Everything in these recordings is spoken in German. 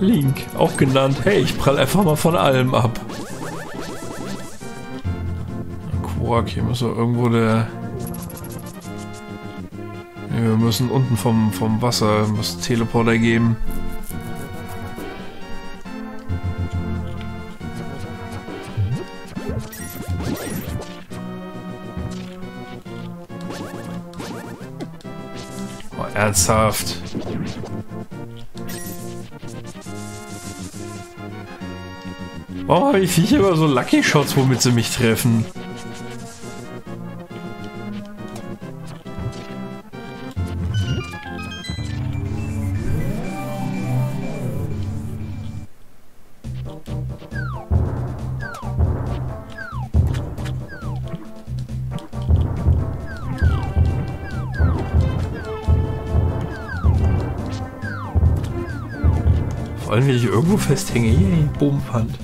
Link, auch genannt. Hey, ich prall einfach mal von allem ab. Quark, hier muss doch irgendwo der... Wir müssen unten vom Wasser, muss Teleporter geben. Oh, ernsthaft. Warum habe ich Viecher immer so Lucky Shots, womit sie mich treffen? Wollen wir dich irgendwo festhängen? Yay, Bogenpfand.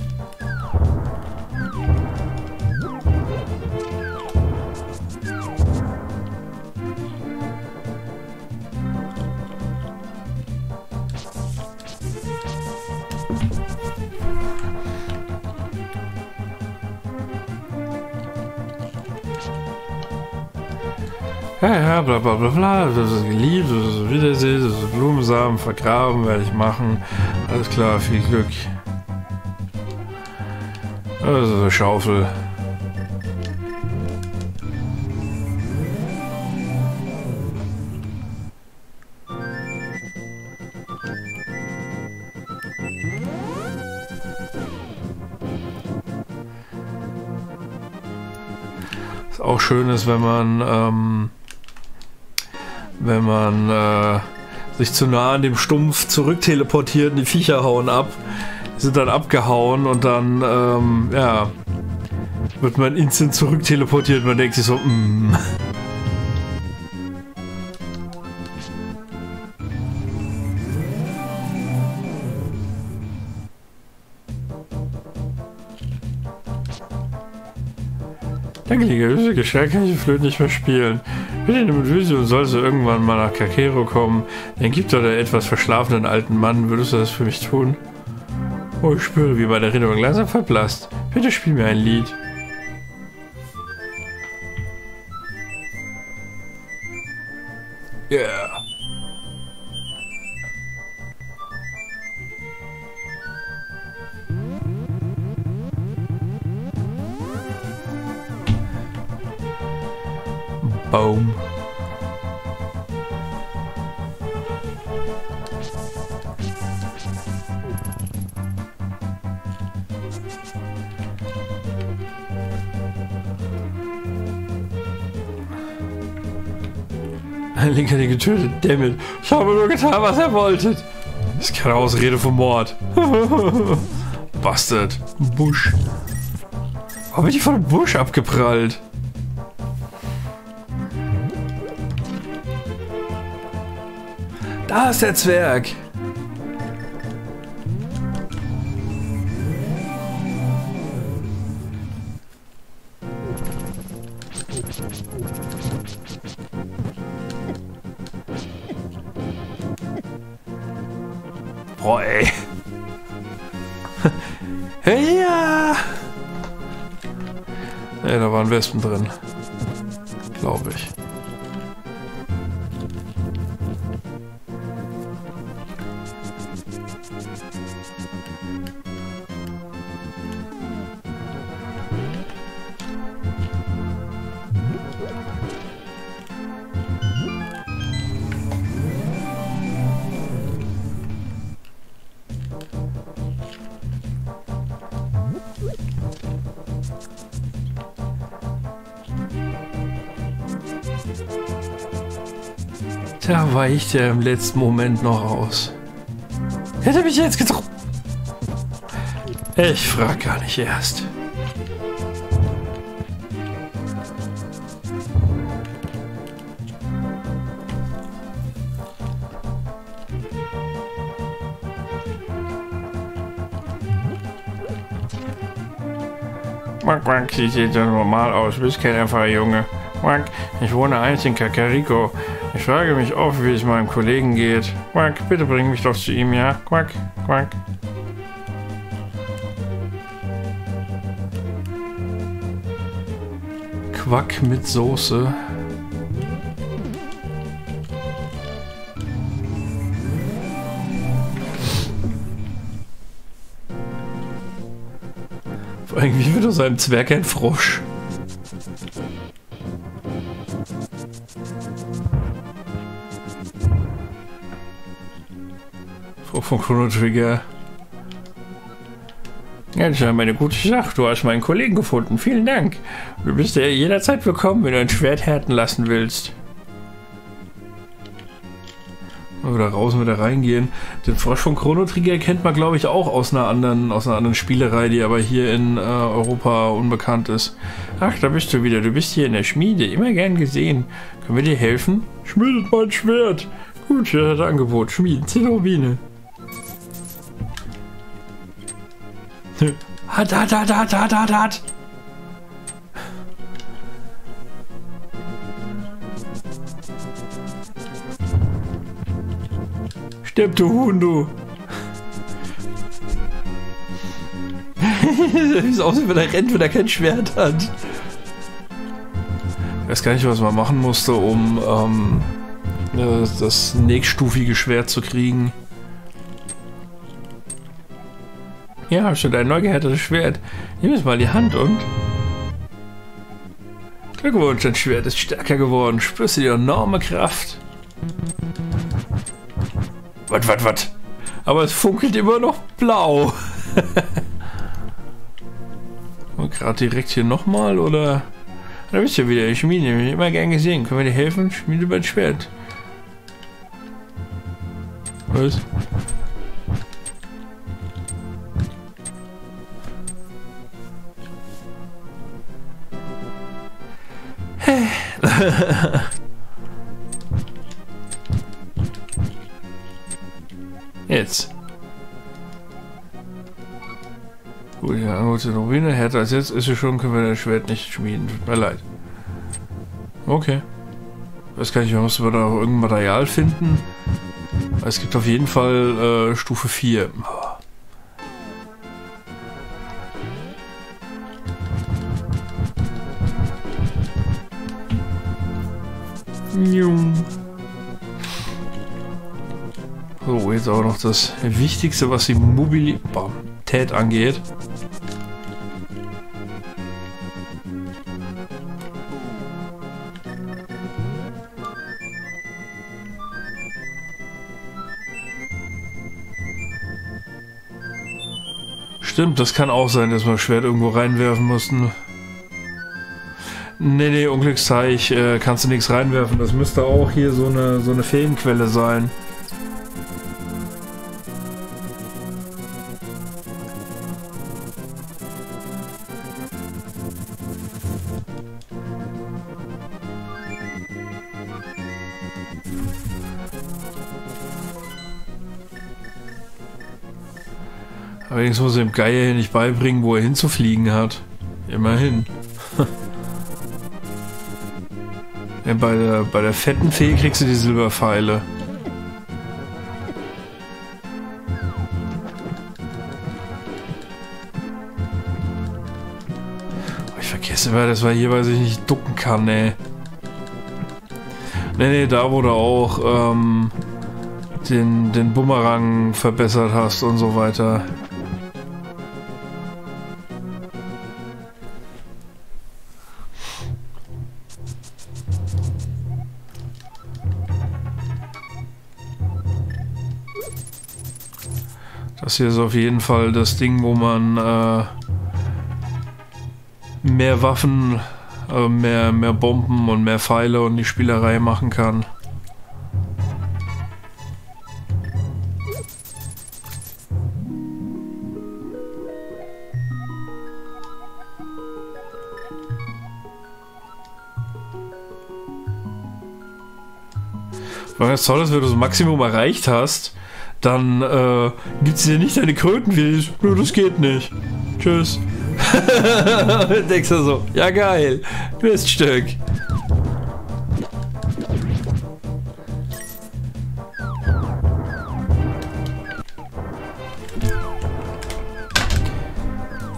Ja, bla bla bla bla, das ist geliebt, das ist Wiedersehen, das ist Blumensamen, vergraben werde ich machen. Alles klar, viel Glück. Das ist eine Schaufel. Was auch schön ist, wenn man... sich zu nah an dem Stumpf zurückteleportiert und die Viecher hauen ab, sind dann abgehauen und dann, ja, wird man instant zurückteleportiert und man denkt sich so, Danke, liebe Geschenke, kann ich die Flöte nicht mehr spielen. Bitte nimm mit Vision, sollst du irgendwann mal nach Kakariko kommen, dann gib doch der etwas verschlafenen alten Mann, würdest du das für mich tun? Oh, ich spüre, wie meine Erinnerung langsam verblasst. Bitte spiel mir ein Lied. Yeah. Boom. Link hat ihn getötet, dammit. Ich habe nur getan, was er wollte. Das ist keine Ausrede für Mord. Bastard. Busch. Warum bin ich von einem Busch abgeprallt? Da ist der Zwerg. Boah, ey. Hey, ja. Ey, da waren Wespen drin. Glaube ich. Da weicht er im letzten Moment noch aus. Hätte mich jetzt getroffen. Ich frag gar nicht erst. Quack, quack, sieht jetzt normal aus. Du bist kein einfacher Junge. Quack, ich wohne einst in Kakariko. Ich frage mich oft, wie es meinem Kollegen geht. Quack, bitte bring mich doch zu ihm, ja? Quack, quack. Quark. Quack mit Soße. Vor allem, wie wird aus einem Zwerg ein Frosch? Frau von Chrono Trigger. Ja, das ist eine gute Sache. Du hast meinen Kollegen gefunden. Vielen Dank. Du bist ja jederzeit willkommen, wenn du ein Schwert härten lassen willst. Mal wieder raus und wieder reingehen. Den Frosch von Chrono Trigger kennt man, glaube ich, auch aus einer anderen Spielerei, die aber hier in Europa unbekannt ist. Ach, da bist du wieder. Du bist hier in der Schmiede. Immer gern gesehen. Können wir dir helfen? Schmiedet mein Schwert. Gut, das Angebot. Schmieden. 10 Rubine. Hat, hat, hat, hat, hat, hat, hat. Stirb, du Huhn, du. Wie es aussieht, wenn er rennt, wenn er kein Schwert hat. Ich weiß gar nicht, was man machen musste, um das nächststufige Schwert zu kriegen. Ja, hast du dein neu gehärtetes Schwert. Nimm es mal die Hand und... Glückwunsch, dein Schwert ist stärker geworden. Spürst du die enorme Kraft? Was? Aber es funkelt immer noch blau. Und gerade direkt hier nochmal, oder? Da bist du wieder, ich Schmiede, ich bin immer gern gesehen. Können wir dir helfen? Schmiede mein Schwert. Was? Jetzt. Gut, ja, Angebot der Rubine. Härter als jetzt ist sie schon, können wir das Schwert nicht schmieden. Tut mir leid. Okay. Weiß gar nicht, man muss da auch irgendein Material finden. Es gibt auf jeden Fall Stufe 4. So, jetzt auch noch das Wichtigste, was die Mobilität angeht. Stimmt, das kann auch sein, dass wir das Schwert irgendwo reinwerfen mussten. Nee, Unglücksteich, kannst du nichts reinwerfen. Das müsste auch hier so eine Feenquelle sein. Allerdings muss ich dem Geier hier nicht beibringen, wo er hinzufliegen hat. Immerhin. Bei der fetten Fee kriegst du die Silberpfeile. Ich vergesse immer, dass man hier, weiß ich nicht, ducken kann, ey. Nee, da wo du auch den Bumerang verbessert hast und so weiter. Das hier ist auf jeden Fall das Ding, wo man mehr Waffen, mehr Bomben und mehr Pfeile und die Spielerei machen kann. Weil das toll ist, wenn du das Maximum erreicht hast, dann gibt's dir nicht deine Kröten wie nur, das geht nicht. Tschüss. Denkst du so, ja geil, Miststück.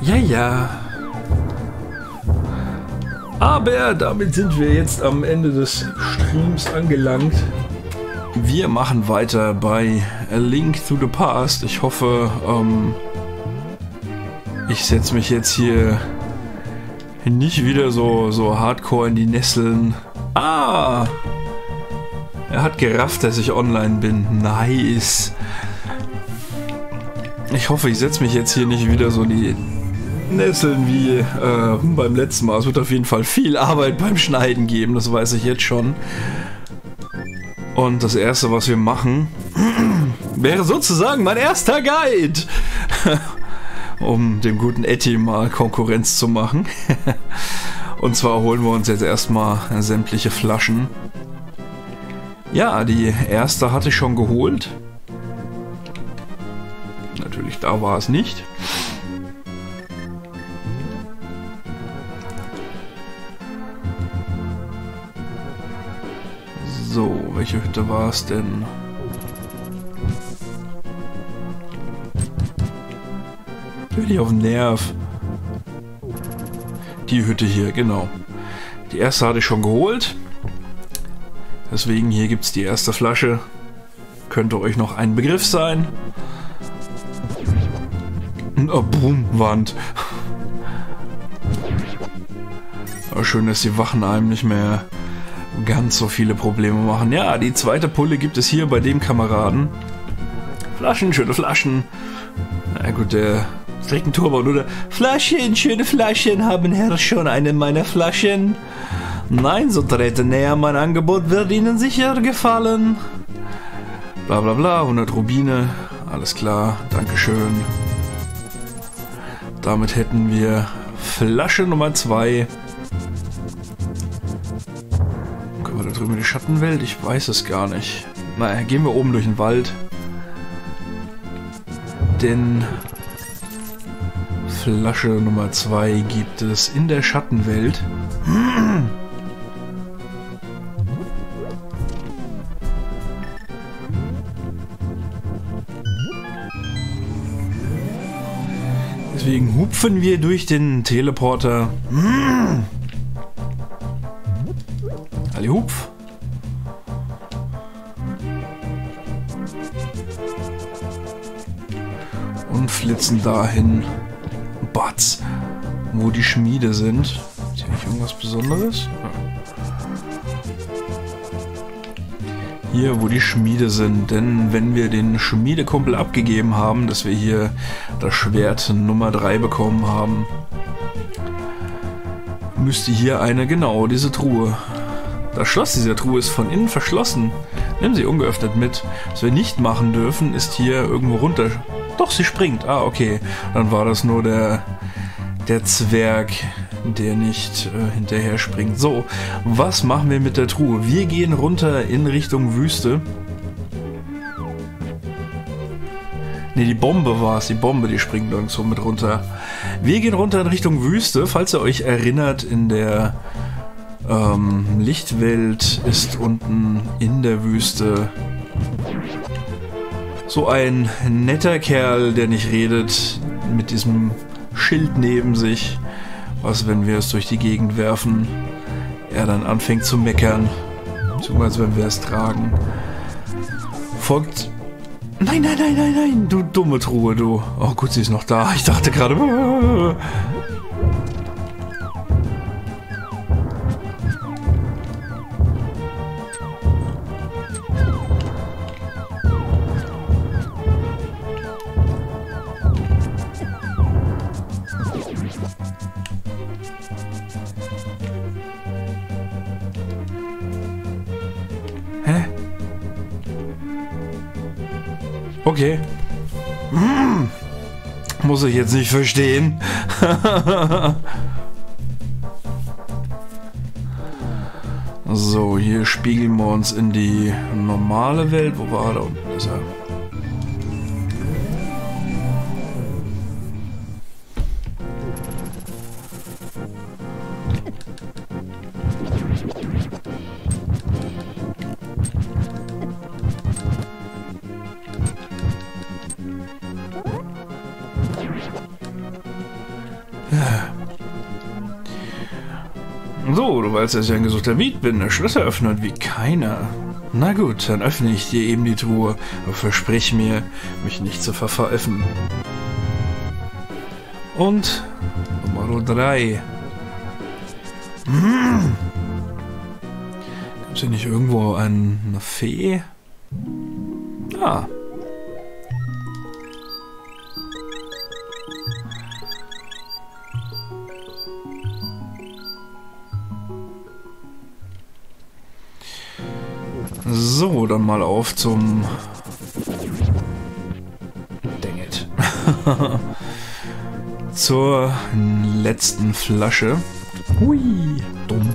Ja, ja. Aber damit sind wir jetzt am Ende des Streams angelangt. Wir machen weiter bei A Link to the Past. Ich hoffe, ich setze mich jetzt hier nicht wieder so hardcore in die Nesseln. Ah! Er hat gerafft, dass ich online bin. Nice. Ich hoffe, ich setze mich jetzt hier nicht wieder so in die Nesseln wie beim letzten Mal. Es wird auf jeden Fall viel Arbeit beim Schneiden geben, das weiß ich jetzt schon. Und das erste, was wir machen, wäre sozusagen mein erster Guide, um dem guten Etty mal Konkurrenz zu machen. Und zwar holen wir uns jetzt erstmal sämtliche Flaschen. Ja, die erste hatte ich schon geholt. Natürlich, da war es nicht. So, welche Hütte war es denn? Natürlich auf den Nerv. Die Hütte hier, genau. Die erste hatte ich schon geholt. Deswegen hier gibt es die erste Flasche. Könnte euch noch ein Begriff sein. Oh, Brummwand. Aber schön, dass die Wachen einem nicht mehr ganz so viele Probleme machen. Ja, die zweite Pulle gibt es hier bei dem Kameraden. Flaschen, schöne Flaschen. Na gut, der trägt einen Turban, oder? Flaschen, schöne Flaschen, haben Herr schon eine meiner Flaschen? Nein, so trete näher, mein Angebot wird Ihnen sicher gefallen. Bla bla bla, 100 Rubine, alles klar, Dankeschön. Damit hätten wir Flasche Nummer 2. Können wir da drüben in die Schattenwelt? Ich weiß es gar nicht. Na, gehen wir oben durch den Wald. Denn Flasche Nummer 2 gibt es in der Schattenwelt. Deswegen hupfen wir durch den Teleporter. Alle hupf. Und flitzen dahin. Batz. Wo die Schmiede sind. Ist hier nicht irgendwas Besonderes? Hier, wo die Schmiede sind, denn wenn wir den Schmiedekumpel abgegeben haben, dass wir hier das Schwert Nummer 3 bekommen haben, müsste hier eine, genau, diese Truhe. Das Schloss dieser Truhe ist von innen verschlossen. Nehmen Sie ungeöffnet mit. Was wir nicht machen dürfen, ist hier irgendwo runter. Doch, sie springt. Ah, okay. Dann war das nur der Zwerg, der nicht hinterher springt. So, was machen wir mit der Truhe? Wir gehen runter in Richtung Wüste. Ne, die Bombe war es. Die Bombe, die springt irgendwo mit runter. Wir gehen runter in Richtung Wüste. Falls ihr euch erinnert, in der Lichtwelt ist unten in der Wüste so ein netter Kerl, der nicht redet, mit diesem Schild neben sich, was, wenn wir es durch die Gegend werfen, er dann anfängt zu meckern, beziehungsweise wenn wir es tragen. Folgt... Nein, nein, nein, nein, nein, du dumme Truhe, du. Oh gut, sie ist noch da. Ich dachte gerade... Okay. Muss ich jetzt nicht verstehen. So, hier spiegeln wir uns in die normale Welt. Wo war er? Da unten ist er. So, du weißt, dass ich ein gesuchter Miet bin. Der Schlüssel öffnet wie keiner. Na gut, dann öffne ich dir eben die Truhe. Aber versprich mir, mich nicht zu verpfeifen. Und Nummer 3. Gibt es hier nicht irgendwo eine Fee? Ah. So, dann mal auf zum... Dang it. Zur letzten Flasche. Hui, dumm.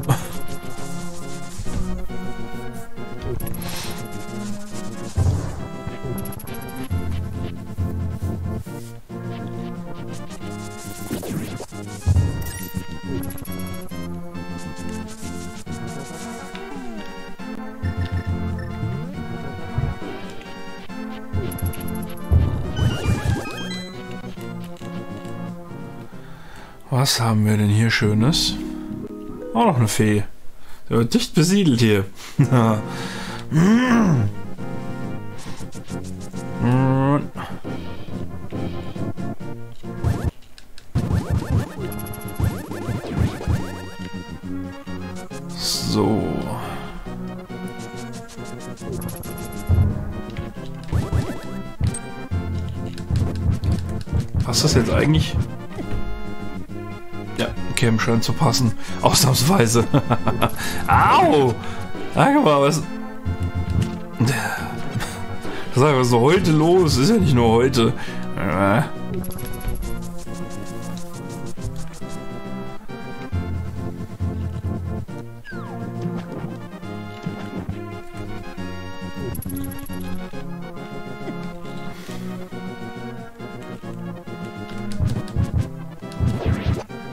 Was haben wir denn hier Schönes? Auch noch eine Fee. Der wird dicht besiedelt hier. So. Passt das jetzt eigentlich? Käme schön zu passen. Ausnahmsweise. Au! Sag mal, was... Sag mal, was ist heute los? Ist ja nicht nur heute.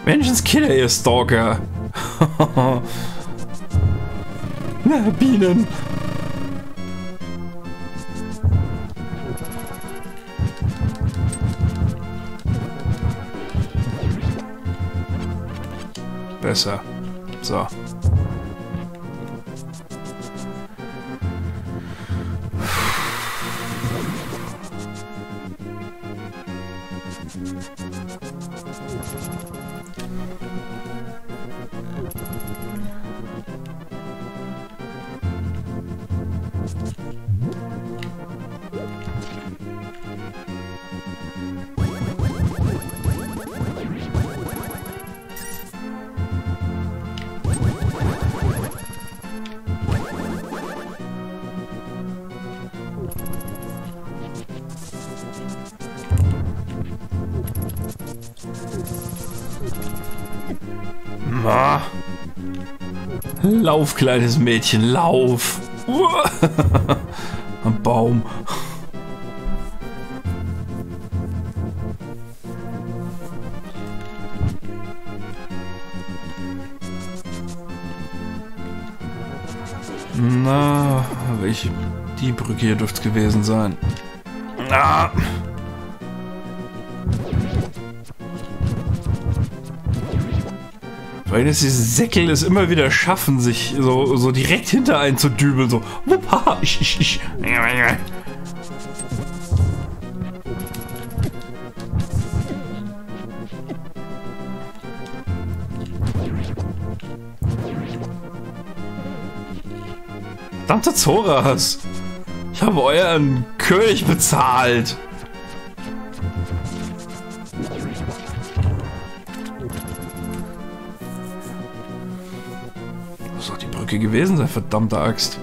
Menschenskinder, ihr Stalker! Na, Bienen! Besser. So. Ah. Lauf, kleines Mädchen, lauf! Am Baum. Na, welche... Die Brücke hier dürfte es gewesen sein. Ah. Weil das diese Säckel es immer wieder schaffen, sich so direkt hinter einen zu dübeln, so. Verdammte Zoras! Ich habe euren König bezahlt! Gewesen sein, verdammte Axt.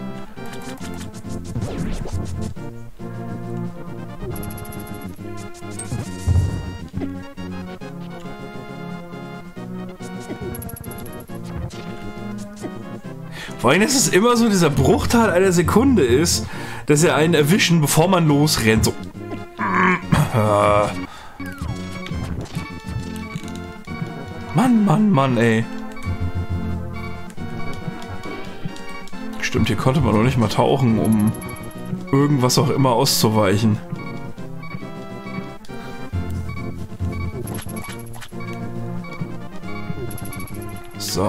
Vor allem ist es immer so, dieser Bruchteil einer Sekunde ist, dass er einen erwischen, bevor man losrennt. So. Mann, Mann, Mann, ey. Stimmt, hier konnte man noch nicht mal tauchen, um irgendwas auch immer auszuweichen. So.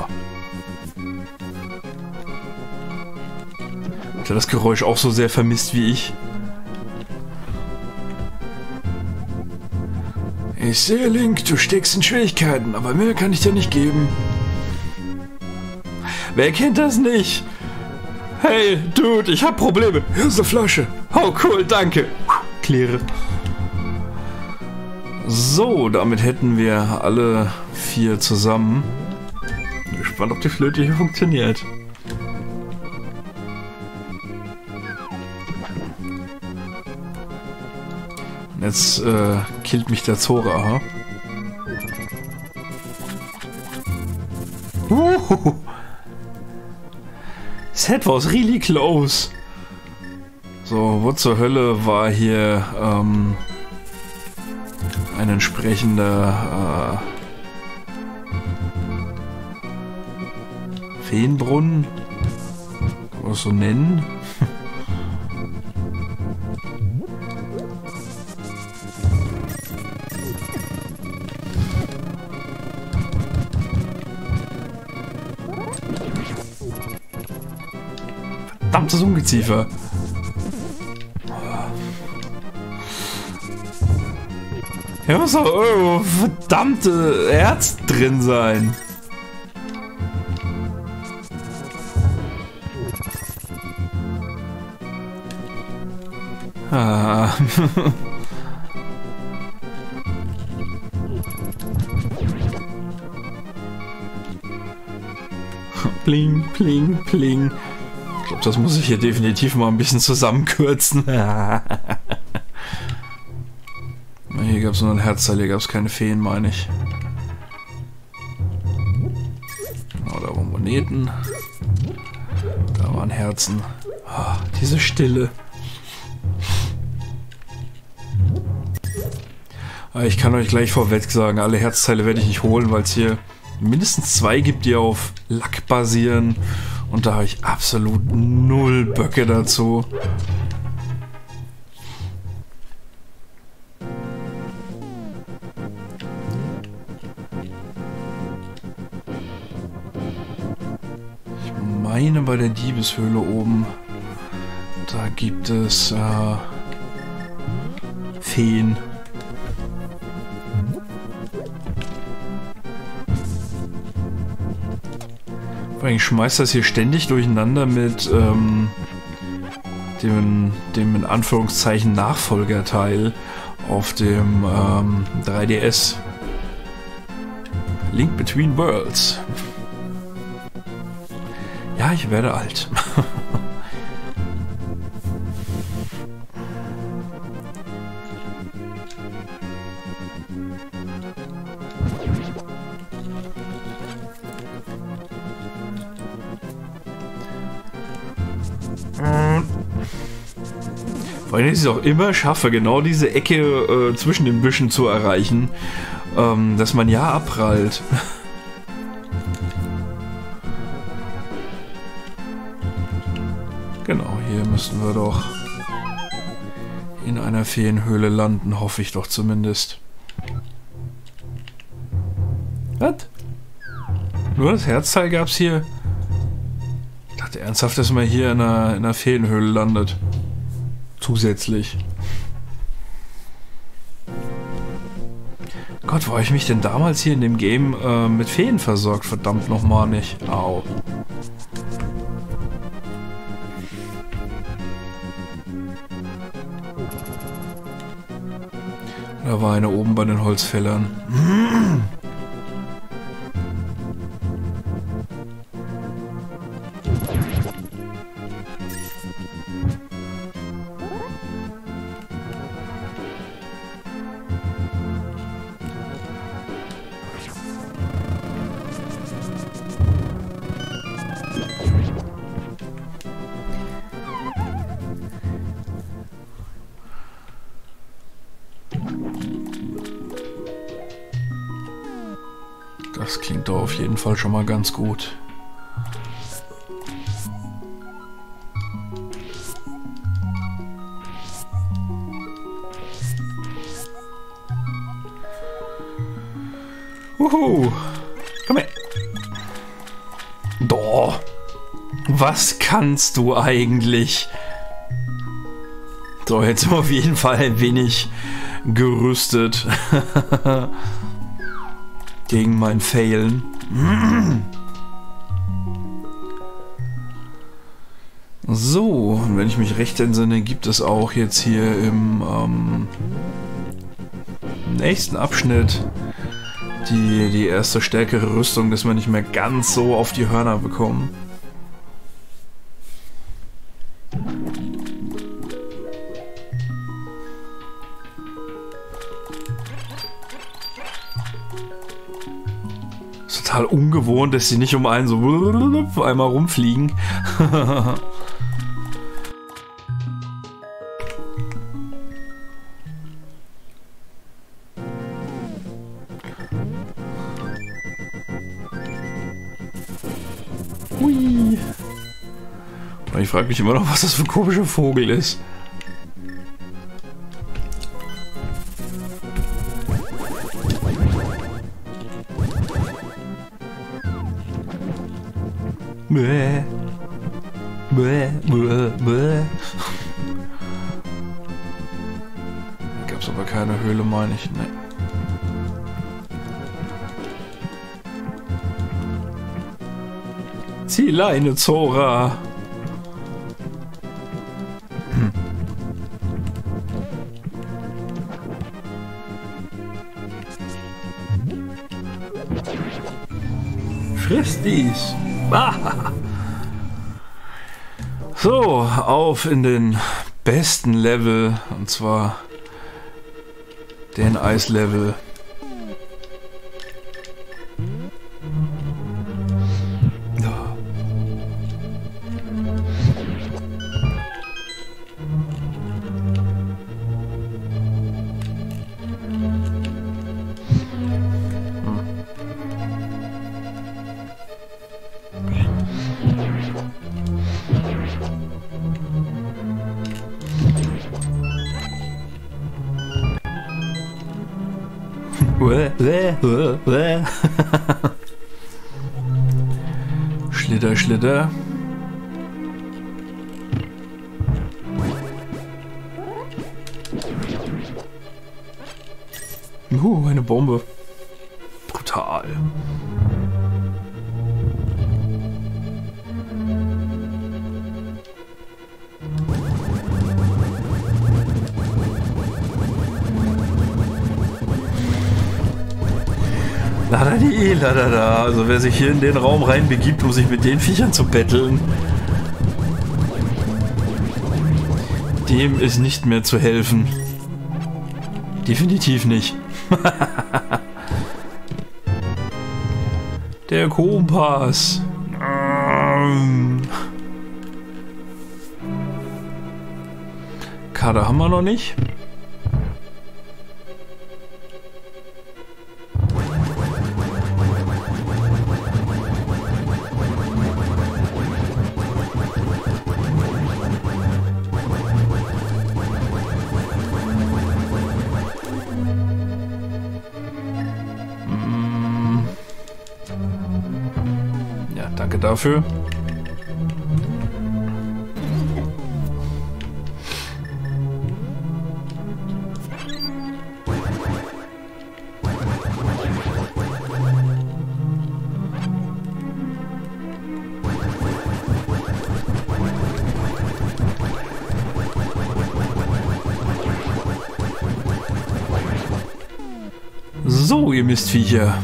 Hat er das Geräusch auch so sehr vermisst wie ich? Ich sehe, Link, du steckst in Schwierigkeiten, aber mehr kann ich dir nicht geben. Wer kennt das nicht? Hey, Dude, ich hab Probleme. Hier ist eine Flasche. Oh, cool, danke. Kläre. So, damit hätten wir alle vier zusammen. Bin gespannt, ob die Flöte hier funktioniert. Jetzt killt mich der Zora, huh? That was really close. So, wo zur Hölle war hier ein entsprechender Feenbrunnen? Kann man das so nennen? Verdammtes Ungeziefer. Hier muss doch irgendwo verdammte Erz drin sein. Ah. Pling, pling, pling. Ich glaube, das muss ich hier definitiv mal ein bisschen zusammenkürzen. Hier gab es nur ein Herzteil, hier gab es keine Feen, meine ich. Genau, da waren Moneten. Da waren Herzen. Oh, diese Stille. Aber ich kann euch gleich vorweg sagen, alle Herzteile werde ich nicht holen, weil es hier mindestens zwei gibt, die auf Lack basieren. Und da habe ich absolut null Böcke dazu. Ich meine, bei der Diebeshöhle oben, da gibt es Feen. Ich schmeiß das hier ständig durcheinander mit dem in Anführungszeichen Nachfolgerteil auf dem 3DS. Link Between Worlds. Ja, ich werde alt. Weil ich es auch immer schaffe, genau diese Ecke zwischen den Büschen zu erreichen, dass man ja abprallt. Genau, hier müssen wir doch in einer Feenhöhle landen, hoffe ich doch zumindest. Was? Nur das Herzteil gab es hier? Ich dachte ernsthaft, dass man hier in einer Feenhöhle landet. Zusätzlich. Gott, wo habe ich mich denn damals hier in dem Game mit Feen versorgt? Verdammt nochmal nicht. Au. Da war eine oben bei den Holzfällern. Das klingt doch auf jeden Fall schon mal ganz gut. Uhu! Komm her! Boah. Was kannst du eigentlich? So, jetzt sind wir auf jeden Fall ein wenig gerüstet. Gegen mein Failen. So, und wenn ich mich recht entsinne, gibt es auch jetzt hier im nächsten Abschnitt die erste stärkere Rüstung, dass wir nicht mehr ganz so auf die Hörner bekommen. Ist total ungewohnt, dass sie nicht um einen so einmal rumfliegen. Ich frage mich immer noch, was das für ein komischer Vogel ist. Bäh. Bäh, bäh, bäh. Gab's aber keine Höhle, meine ich. Nee. Zieh Leine, Zora. Dies. Ah. So, auf in den besten Level, und zwar den Eislevel. Schlitter, schlitter. Eine Bombe. Brutal. Also wer sich hier in den Raum reinbegibt, um sich mit den Viechern zu betteln, dem ist nicht mehr zu helfen. Definitiv nicht. Der Kompass. Kader haben wir noch nicht. Dafür. So, ihr Mistviecher.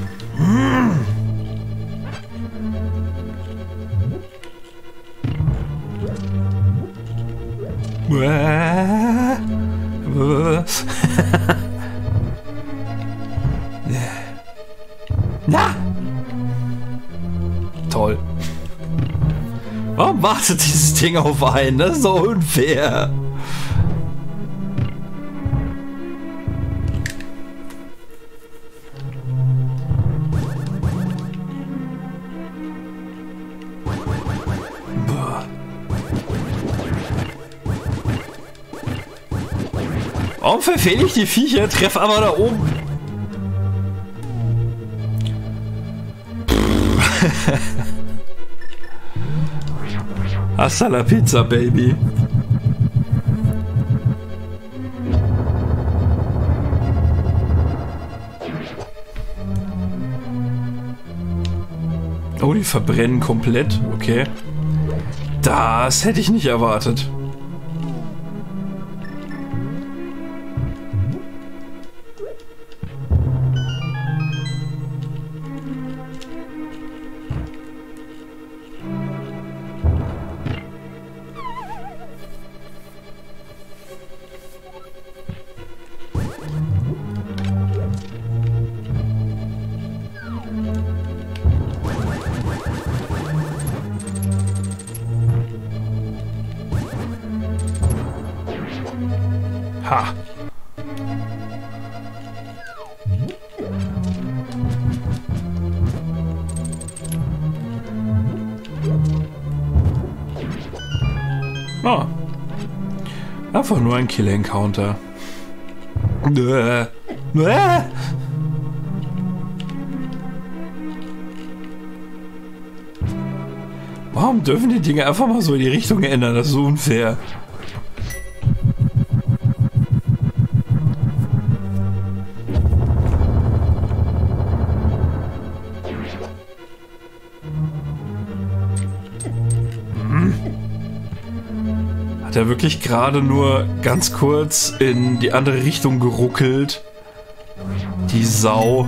Na! Toll. Warum wartet dieses Ding auf einen? Das ist so unfair. Warum verfehle ich die Viecher? Treff aber da oben. Hasta la Pizza, Baby. Oh, die verbrennen komplett. Okay. Das hätte ich nicht erwartet. Ha. Oh. Einfach nur ein Kill-Encounter. Warum dürfen die Dinge einfach mal so in die Richtung ändern? Das ist so unfair. Hat er wirklich gerade nur ganz kurz in die andere Richtung geruckelt? Die Sau.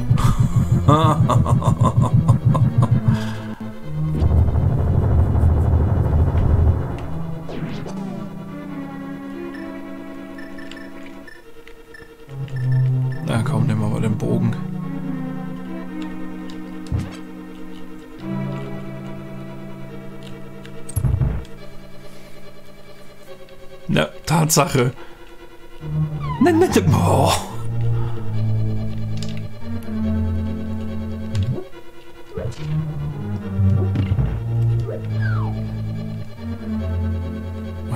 Na komm, nimm mal den Bogen. Na, Tatsache. Oh.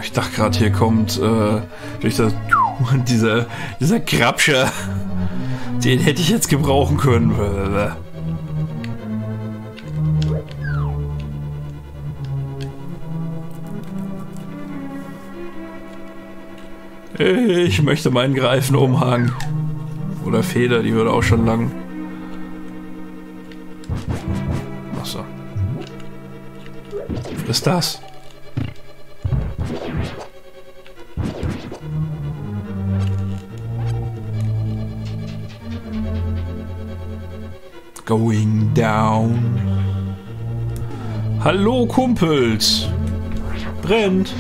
Ich dachte gerade, hier kommt durch das, dieser Krabscher. Den hätte ich jetzt gebrauchen können. Ich möchte meinen Greifenumhang. Oder Feder, die würde auch schon lang. Achso. Was ist das? Going down. Hallo Kumpels. Brennt.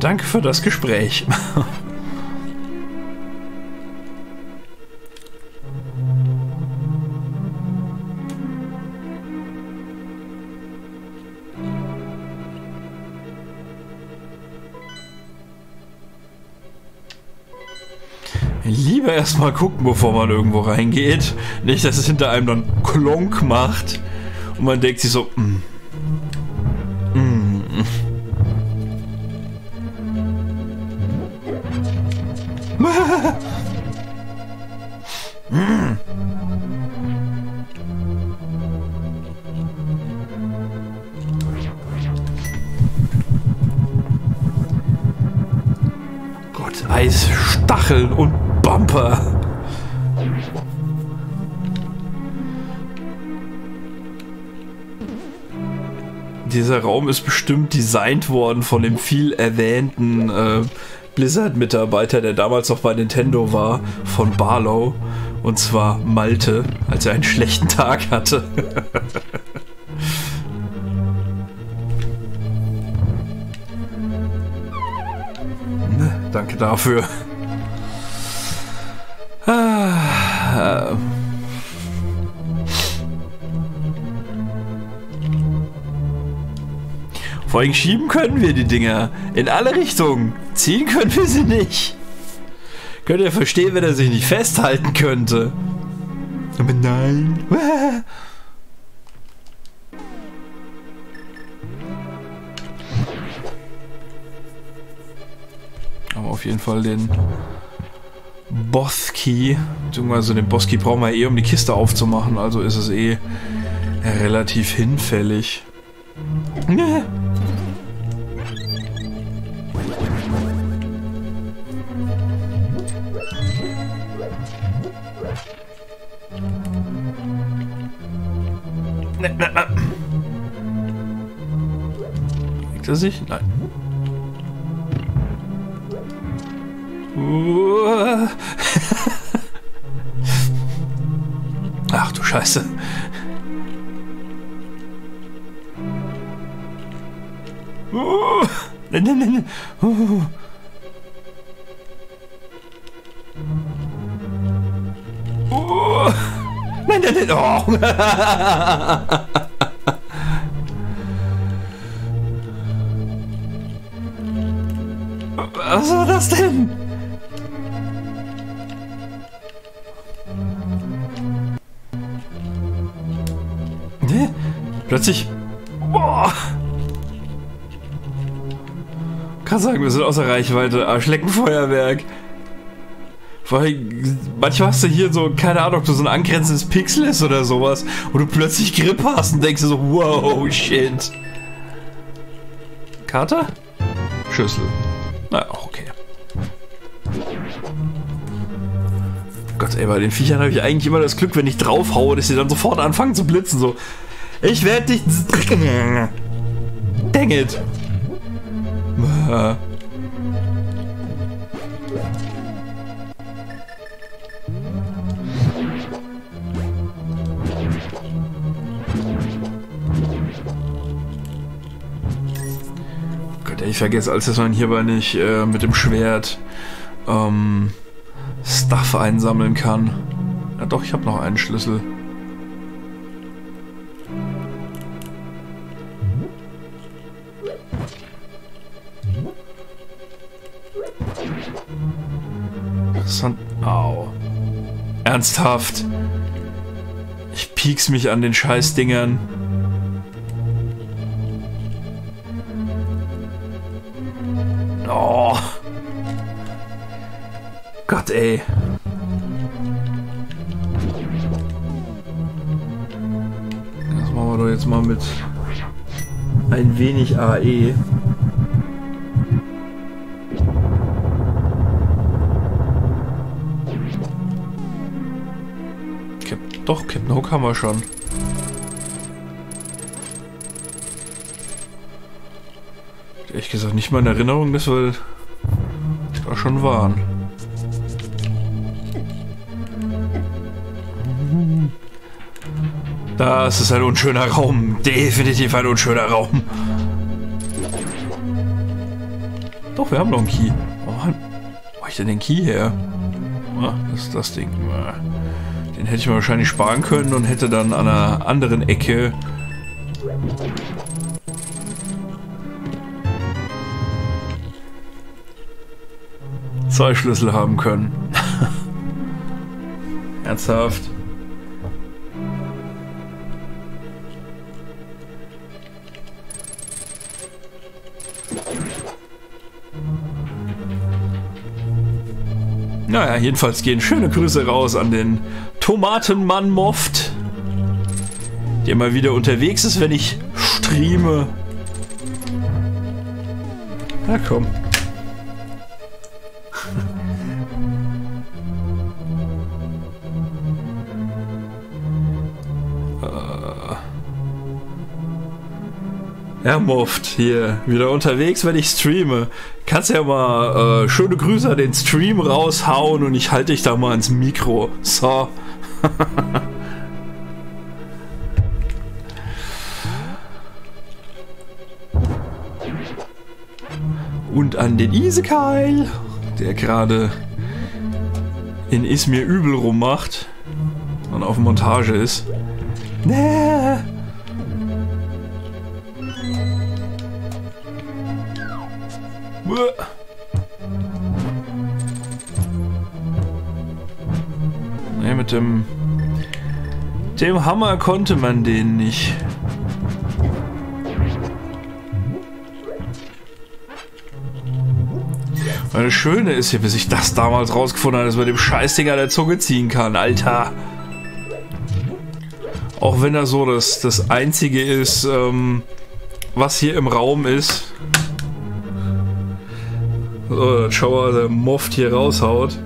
Danke für das Gespräch. Lieber erstmal gucken, bevor man irgendwo reingeht. Nicht, dass es hinter einem dann Klonk macht und man denkt sich so, Gott, Eis, Stacheln und Bumper. Dieser Raum ist bestimmt designt worden von dem viel erwähnten Blizzard-Mitarbeiter, der damals noch bei Nintendo war, von Barlow, und zwar Malte, als er einen schlechten Tag hatte. Danke dafür. Vor allem schieben können wir die Dinger in alle Richtungen. Ziehen können wir sie nicht. Könnt ihr verstehen, wenn er sich nicht festhalten könnte? Aber nein. auf jeden Fall den Boss-Key. Beziehungsweise den Boss-Key brauchen wir eh, um die Kiste aufzumachen. Also ist es eh relativ hinfällig. Legt er sich? Nein. Ach du Scheiße. Nein. Oh. Was war das denn? Ne? Plötzlich. Boah. Kann sagen, wir sind außer Reichweite. Aber Schleckenfeuerwerk. Weil manchmal hast du hier so, keine Ahnung, ob du so ein angrenzendes Pixel ist oder sowas, und du plötzlich Grip hast und denkst so, wow, shit. Karte? Schüssel. Na, auch okay. Gott, ey, bei den Viechern habe ich eigentlich immer das Glück, wenn ich draufhaue, dass sie dann sofort anfangen zu blitzen, so. Ich werde dich... Dang it. Ich vergesse, als dass man hierbei nicht mit dem Schwert Stuff einsammeln kann. Ja doch, ich habe noch einen Schlüssel. Interessant. Au. Ernsthaft? Ich piek's mich an den Scheißdingern. Oh. Gott, ey. Das machen wir doch jetzt mal mit ein wenig AE. Doch, Captain Hook haben wir schon. Ehrlich gesagt nicht mal in Erinnerung, dass wir da schon waren. Das ist ein unschöner Raum. Definitiv ein unschöner Raum. Doch, wir haben noch einen Key. Oh Mann, wo habe ich denn den Key her? Ah, das ist das Ding. Den hätte ich mir wahrscheinlich sparen können und hätte dann an einer anderen Ecke... zwei Schlüssel haben können. Ernsthaft? Naja, jedenfalls gehen schöne Grüße raus an den Tomatenmann Moft, der mal wieder unterwegs ist, wenn ich streame. Na komm. Ja, Moft, hier, wieder unterwegs, wenn ich streame. Kannst ja mal schöne Grüße an den Stream raushauen und ich halte dich da mal ans Mikro. So. Und an den Isekai, der gerade in Is mir übel rummacht und auf Montage ist. Nee. Ne, mit dem Hammer konnte man den nicht. Das Schöne ist hier, bis ich das damals rausgefunden habe, dass man dem Scheißding an der Zunge ziehen kann, Alter. Auch wenn das so das Einzige ist, was hier im Raum ist. So, der Schauer, der Moft hier raushaut.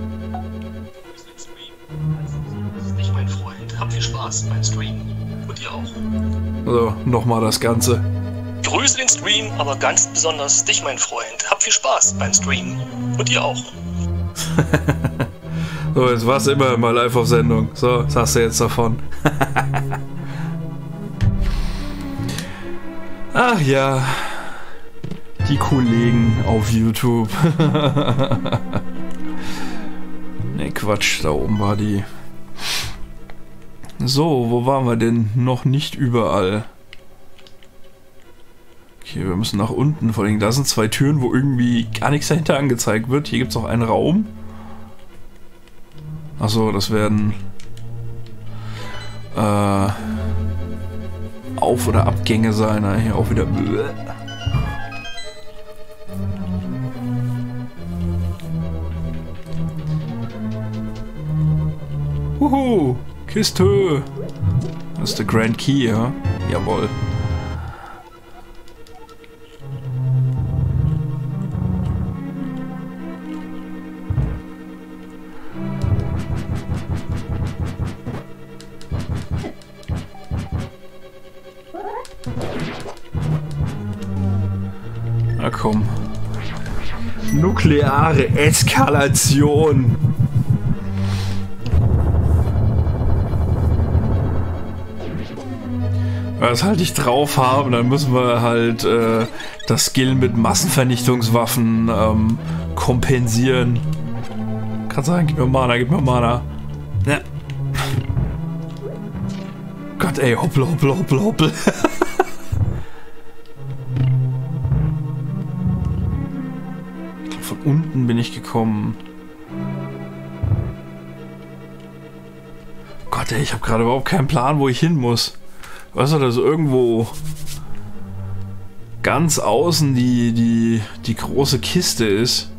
Nicht mein Freund, habt viel Spaß beim Stream. Und ihr auch. So, nochmal das Ganze. Grüße den Stream, aber ganz besonders dich, mein Freund. Hab viel Spaß beim Stream. Und ihr auch. So, jetzt war's immer mal live auf Sendung. So, was hast du jetzt davon? Ach ja. Die Kollegen auf YouTube. Ne, Quatsch, da oben war die. So, wo waren wir denn? Noch nicht überall. Okay, wir müssen nach unten. Vor allem, da sind zwei Türen, wo irgendwie gar nichts dahinter angezeigt wird. Hier gibt es noch einen Raum. Achso, das werden Auf- oder Abgänge sein. Na, hier auch wieder. Huhu, Kiste. Das ist der Grand Key, ja? Jawohl. Na komm. Nukleare Eskalation. Wenn wir das halt nicht drauf haben, dann müssen wir halt das Skill mit Massenvernichtungswaffen kompensieren. Kann sagen, gib mir Mana, gib mir Mana. Ne. Gott ey, hoppla, hoppla, hoppla, hoppla. Von unten bin ich gekommen. Gott ey, ich habe gerade überhaupt keinen Plan, wo ich hin muss. Weißt du, das ist irgendwo ganz außen die große Kiste ist.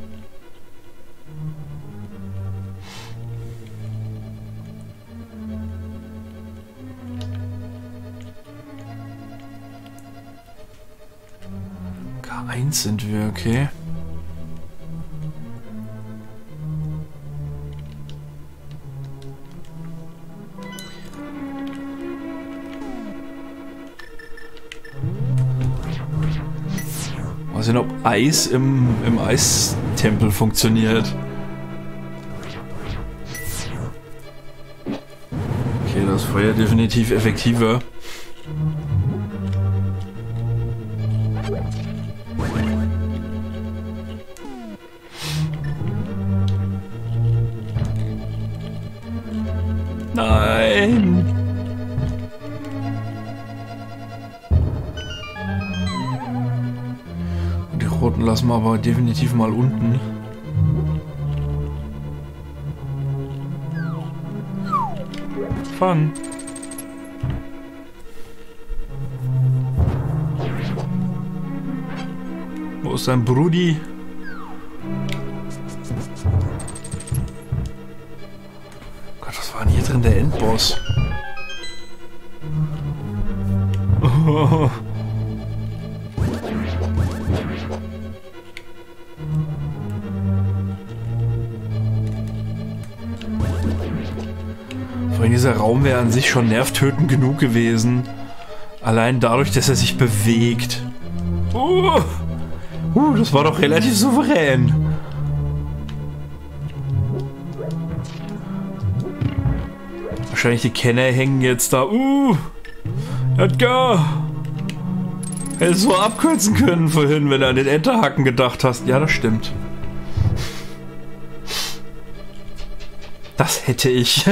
K1 sind wir, okay. Mal sehen, ob Eis im Eistempel funktioniert. Okay, das Feuer definitiv effektiver. Nein! Roten lassen wir aber definitiv mal unten. Fangen. Wo ist dein Brudi? Gott, was war denn hier drin der Endboss? Oh. Dieser Raum wäre an sich schon nervtötend genug gewesen. Allein dadurch, dass er sich bewegt. Das war doch relativ souverän. Wahrscheinlich die Kenner hängen jetzt da. Edgar! Hättest du abkürzen können vorhin, wenn du an den Enterhaken gedacht hast. Ja, das stimmt. Das hätte ich.